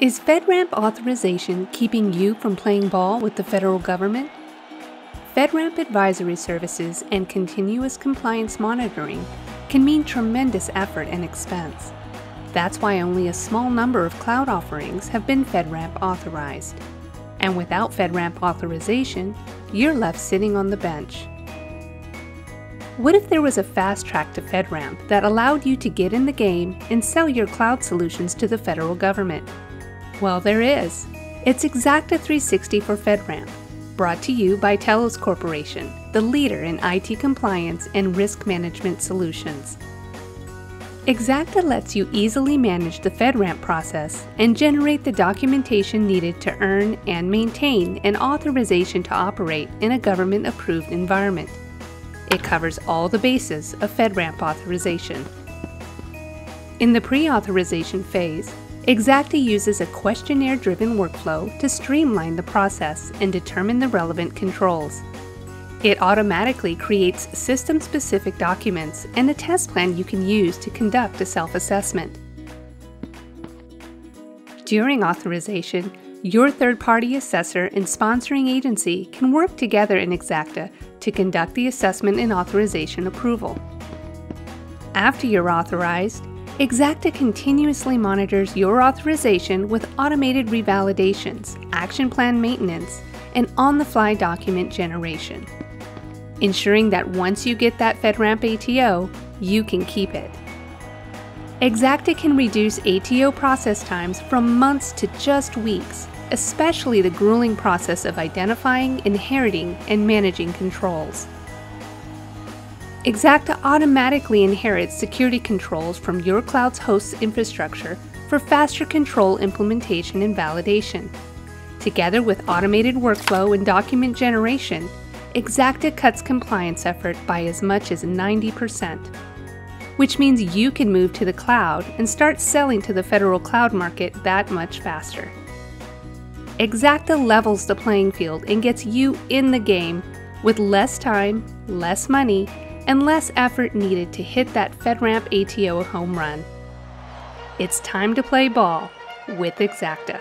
Is FedRAMP authorization keeping you from playing ball with the federal government? FedRAMP advisory services and continuous compliance monitoring can mean tremendous effort and expense. That's why only a small number of cloud offerings have been FedRAMP authorized. And without FedRAMP authorization, you're left sitting on the bench. What if there was a fast track to FedRAMP that allowed you to get in the game and sell your cloud solutions to the federal government? Well, there is. It's Xacta 360 for FedRAMP, brought to you by Telos Corporation, the leader in IT compliance and risk management solutions. Xacta lets you easily manage the FedRAMP process and generate the documentation needed to earn and maintain an authorization to operate in a government-approved environment. It covers all the bases of FedRAMP authorization. In the pre-authorization phase, Xacta uses a questionnaire-driven workflow to streamline the process and determine the relevant controls. It automatically creates system-specific documents and a test plan you can use to conduct a self-assessment. During authorization, your third-party assessor and sponsoring agency can work together in Xacta to conduct the assessment and authorization approval. After you're authorized, Xacta continuously monitors your authorization with automated revalidations, action plan maintenance, and on-the-fly document generation, ensuring that once you get that FedRAMP ATO, you can keep it. Xacta can reduce ATO process times from months to just weeks, especially the grueling process of identifying, inheriting, and managing controls. Xacta automatically inherits security controls from your cloud's host's infrastructure for faster control implementation and validation. Together with automated workflow and document generation, Xacta cuts compliance effort by as much as 90%, which means you can move to the cloud and start selling to the federal cloud market that much faster. Xacta levels the playing field and gets you in the game with less time, less money, and less effort needed to hit that FedRAMP ATO home run. It's time to play ball with Xacta.